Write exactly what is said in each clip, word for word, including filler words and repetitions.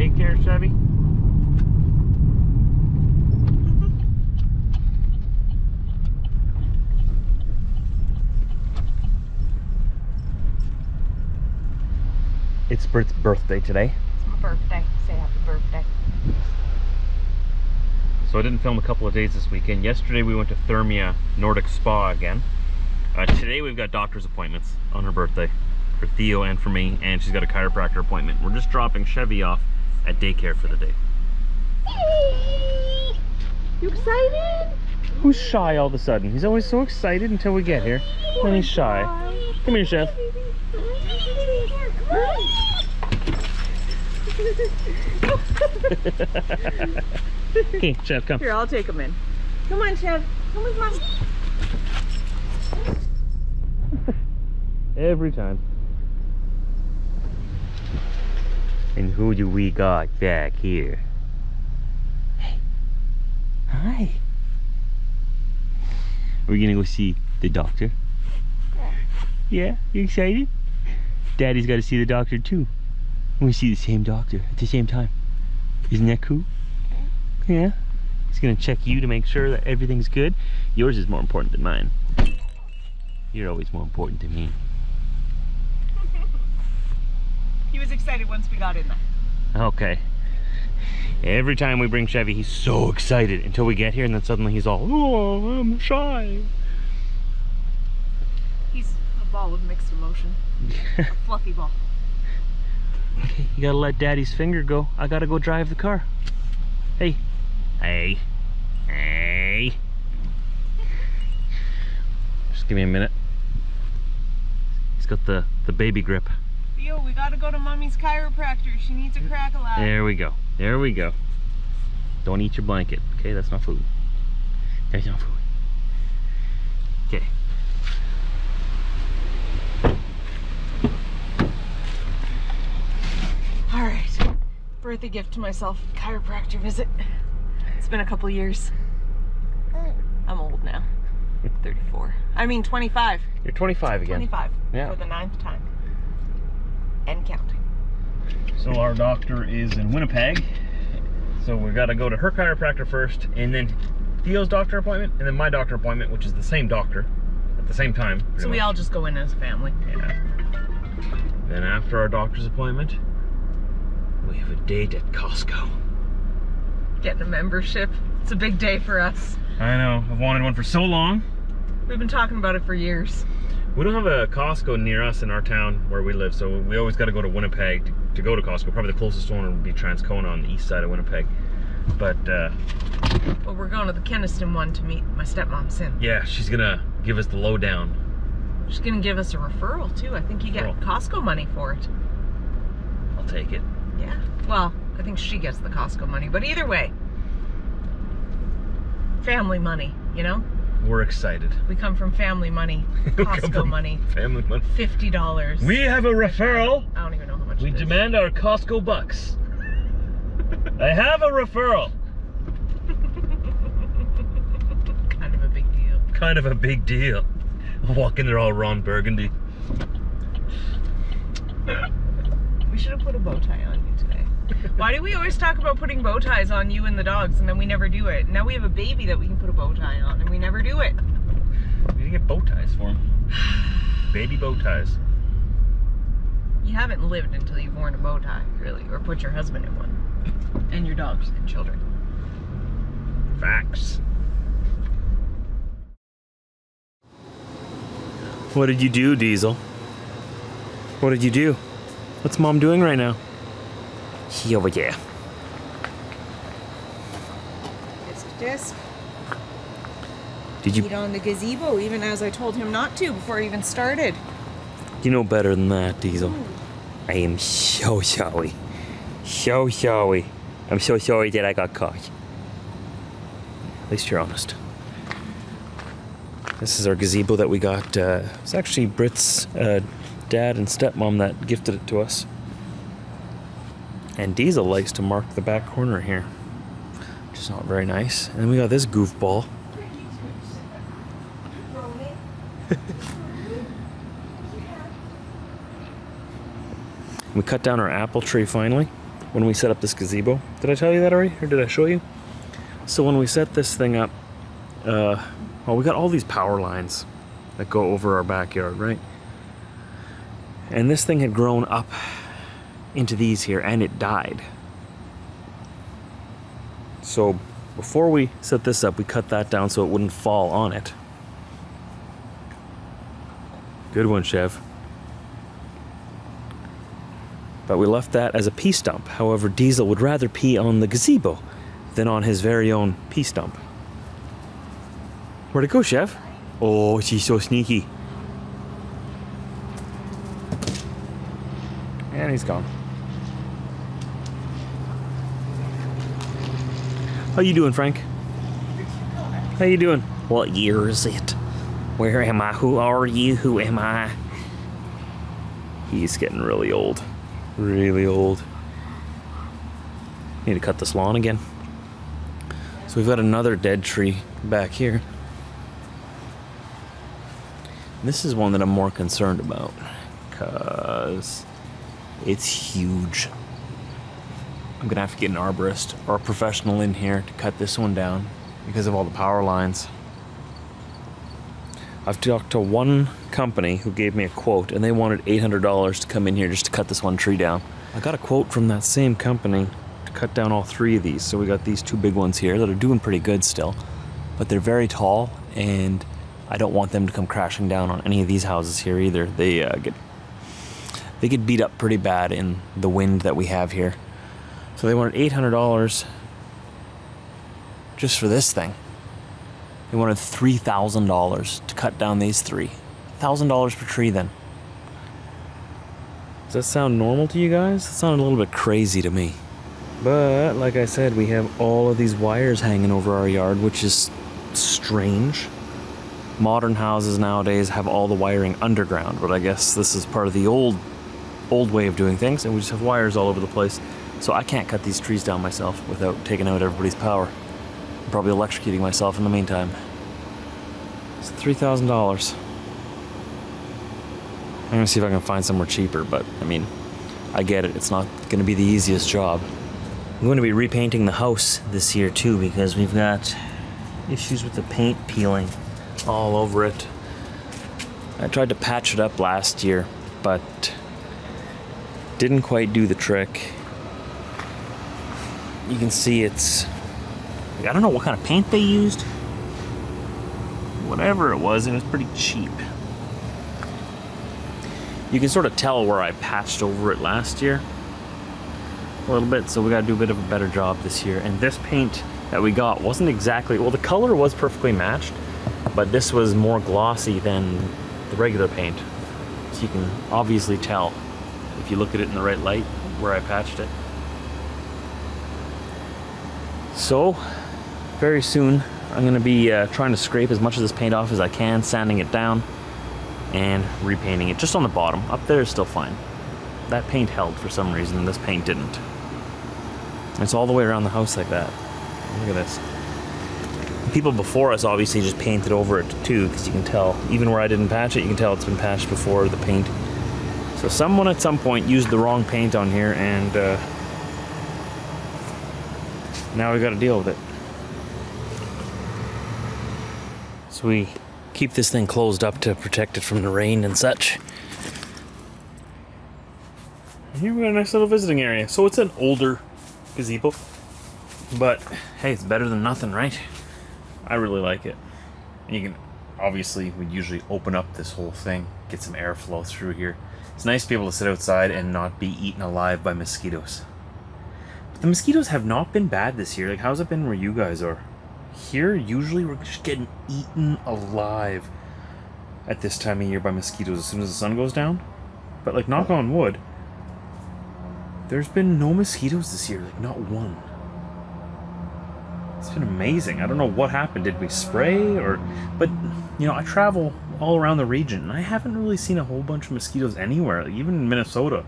mistake there, Chevy? It's Bert's birthday today. It's my birthday. Say happy birthday. So I didn't film a couple of days this weekend. Yesterday we went to Thermia Nordic Spa again. Uh, today we've got doctor's appointments on her birthday. For Theo and for me, and she's got a chiropractor appointment. We're just dropping Chevy off at daycare for the day. Hey! You excited? Who's shy all of a sudden? He's always so excited until we get here. Then he's shy. Come here, Chef. Okay, Chef, come. Here, I'll take him in. Come on, Chef. Come with Mommy. Every time. And who do we got back here? Hey. Hi. We're gonna go see the doctor. Yeah. Yeah? You excited? Daddy's gotta see the doctor too. We're gonna see the same doctor at the same time. Isn't that cool? Yeah. Yeah? He's gonna check you to make sure that everything's good. Yours is more important than mine. You're always more important to me. He was excited once we got in there. Okay. Every time we bring Chevy, he's so excited until we get here, and then suddenly he's all, oh, I'm shy. He's a ball of mixed emotion. A fluffy ball. Okay, you gotta let Daddy's finger go. I gotta go drive the car. Hey. Hey. Hey. Just give me a minute. He's got the, the baby grip. Theo, we gotta go to Mommy's chiropractor. She needs a crack a lot. There we go. There we go. Don't eat your blanket. Okay, that's not food. That's not food. Okay. Alright. Birthday gift to myself. Chiropractor visit. It's been a couple years. I'm old now. thirty-four. I mean twenty-five. You're twenty-five again. twenty-five. Yeah. For the ninth time. And counting. So our doctor is in Winnipeg, so we've got to go to her chiropractor first, and then Theo's doctor appointment, and then my doctor appointment, which is the same doctor at the same time. So much. We all just go in as a family. Yeah. Then after our doctor's appointment, we have a date at Costco. Getting a membership. It's a big day for us. I know. I've wanted one for so long. We've been talking about it for years. We don't have a Costco near us in our town where we live, so we always got to go to Winnipeg to, to go to Costco. Probably the closest one would be Transcona on the east side of Winnipeg. But uh, well, we're going to the Kenaston one to meet my stepmom, Sin. Yeah, she's going to give us the lowdown. She's going to give us a referral, too. I think you get oh. Costco money for it. I'll take it. Yeah. Well, I think she gets the Costco money, but either way, family money, you know? We're excited. We come from family money, Costco money, family money, fifty dollars. We have a referral. I don't even know how much. We demand our Costco bucks. I have a referral. Kind of a big deal. Kind of a big deal. I walk in there all Ron Burgundy. We should have put a bow tie on you today. Why do we always talk about putting bow ties on you and the dogs, and then we never do it? Now we have a baby that we can put a bow tie on, and we never do it. We need to get bow ties for him. Baby bow ties. You haven't lived until you've worn a bow tie, really, or put your husband in one. And your dogs and children. Facts. What did you do, Diesel? What did you do? What's Mom doing right now? She over there. Desk to desk. Did you eat on the gazebo even as I told him not to before he even started? You know better than that, Diesel. Ooh. I am so sorry. So sorry. I'm so sorry that I got caught. At least you're honest. This is our gazebo that we got. Uh, it's actually Brit's uh, dad and stepmom that gifted it to us. And Diesel likes to mark the back corner here, which is not very nice. And then we got this goofball. We cut down our apple tree finally. when we set up this gazebo. Did I tell you that already, or did I show you? So when we set this thing up, uh, well, we got all these power lines that go over our backyard, right? And this thing had grown up into these here, and it died. So before we set this up, we cut that down so it wouldn't fall on it. Good one, Chev. But we left that as a pee stump. However, Diesel would rather pee on the gazebo than on his very own pee stump. Where'd it go, Chev? Oh, she's so sneaky. And he's gone. How you doing, Frank? How you doing? What year is it? Where am I? Who are you? Who am I? He's getting really old. Really old. Need to cut this lawn again. So we've got another dead tree back here. This is one that I'm more concerned about because it's huge. I'm gonna have to get an arborist or a professional in here to cut this one down because of all the power lines. I've talked to one company who gave me a quote and they wanted eight hundred dollars to come in here just to cut this one tree down. I got a quote from that same company to cut down all three of these. So we got these two big ones here that are doing pretty good still, but they're very tall and I don't want them to come crashing down on any of these houses here either. They uh, get they get beat up pretty bad in the wind that we have here. So they wanted eight hundred dollars just for this thing. They wanted three thousand dollars to cut down these three. one thousand dollars per tree then. Does that sound normal to you guys? That sounded a little bit crazy to me. But like I said, we have all of these wires hanging over our yard, which is strange. Modern houses nowadays have all the wiring underground, but I guess this is part of the old, old way of doing things, and we just have wires all over the place. So I can't cut these trees down myself without taking out everybody's power. I'm probably electrocuting myself in the meantime. It's three thousand dollars. I'm gonna see if I can find somewhere cheaper, but I mean, I get it. It's not gonna be the easiest job. I'm going to be repainting the house this year too because we've got issues with the paint peeling all over it. I tried to patch it up last year, but didn't quite do the trick. You can see it's, I don't know what kind of paint they used. Whatever it was, it was pretty cheap. You can sort of tell where I patched over it last year a little bit, so we gotta do a bit of a better job this year. And this paint that we got wasn't exactly, well, the color was perfectly matched, but this was more glossy than the regular paint. So you can obviously tell if you look at it in the right light where I patched it. So, very soon, I'm gonna be uh, trying to scrape as much of this paint off as I can, sanding it down, and repainting it. Just on the bottom. Up there is still fine. That paint held for some reason, and this paint didn't. It's all the way around the house like that. Look at this. People before us obviously just painted over it too, because you can tell, even where I didn't patch it, you can tell it's been patched before the paint. So someone at some point used the wrong paint on here, and uh, now we got to deal with it. So we keep this thing closed up to protect it from the rain and such. And here we got a nice little visiting area. So it's an older gazebo, but hey, it's better than nothing, right? I really like it. And you can obviously, we usually open up this whole thing, get some airflow through here. It's nice to be able to sit outside and not be eaten alive by mosquitoes. The mosquitoes have not been bad this year. Like, how's it been where you guys are? Here, usually we're just getting eaten alive at this time of year by mosquitoes as soon as the sun goes down. But like, knock on wood, there's been no mosquitoes this year, like not one. It's been amazing. I don't know what happened. Did we spray or, but you know, I travel all around the region and I haven't really seen a whole bunch of mosquitoes anywhere, like even in Minnesota.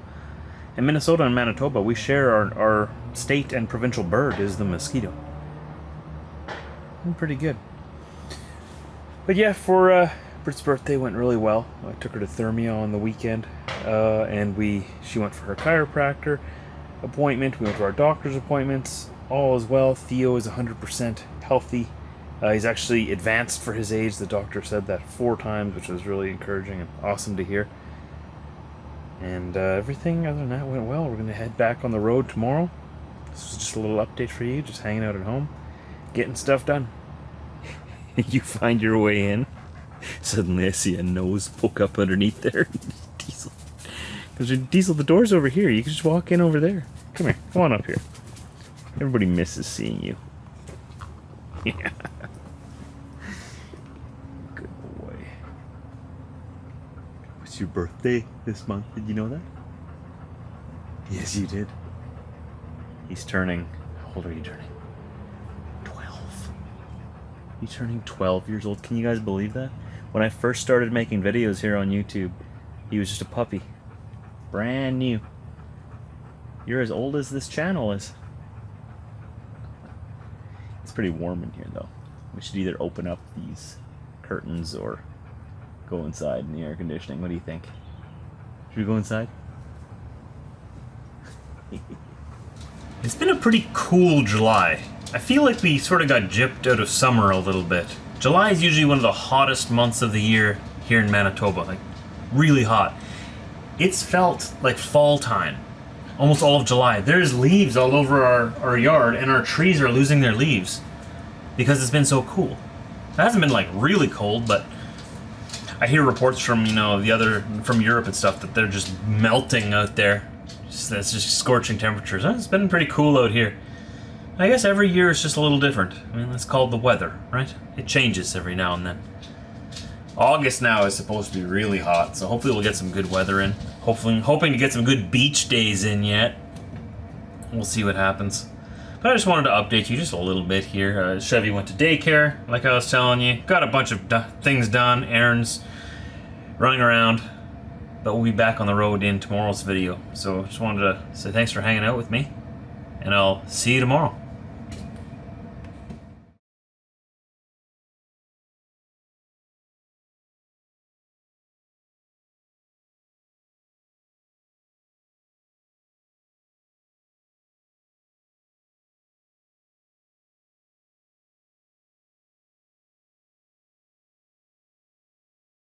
In Minnesota and Manitoba, we share our, our state and provincial bird is the mosquito. Pretty good. But yeah, for uh, Brit's birthday went really well. I took her to Thermia on the weekend, uh, and we she went for her chiropractor. appointment. We went to our doctor's appointments. All is well. Theo is one hundred percent healthy. Uh, he's actually advanced for his age. The doctor said that four times, which was really encouraging and awesome to hear. And uh, everything other than that went well. We're going to head back on the road tomorrow. This is just a little update for you, just hanging out at home, getting stuff done. You find your way in. Suddenly I see a nose poke up underneath there. Diesel. Because Diesel, the door's over here. You can just walk in over there. Come here. Come on up here. Everybody misses seeing you. Yeah. Good boy. It's your birthday this month. Did you know that? Yes, you did. He's turning. How old are you turning? twelve. He's turning twelve years old. Can you guys believe that? When I first started making videos here on YouTube, he was just a puppy. Brand new. You're as old as this channel is. It's pretty warm in here though. We should either open up these curtains or go inside in the air conditioning. What do you think? Should we go inside? It's been a pretty cool July. I feel like we sort of got gypped out of summer a little bit. July is usually one of the hottest months of the year here in Manitoba, like really hot. It's felt like fall time almost all of July. There's leaves all over our, our yard, and our trees are losing their leaves because it's been so cool. It hasn't been like really cold, but I hear reports from, you know, the other, from Europe and stuff, that they're just melting out there. It's just, just scorching temperatures. It's been pretty cool out here. I guess every year it's just a little different. I mean, that's called the weather, right? It changes every now and then. August now is supposed to be really hot, so hopefully we'll get some good weather in. Hopefully, hoping to get some good beach days in yet. We'll see what happens. But I just wanted to update you just a little bit here. Uh, Chevy went to daycare, like I was telling you. Got a bunch of do things done, errands, running around. But we'll be back on the road in tomorrow's video. So I just wanted to say thanks for hanging out with me, and I'll see you tomorrow.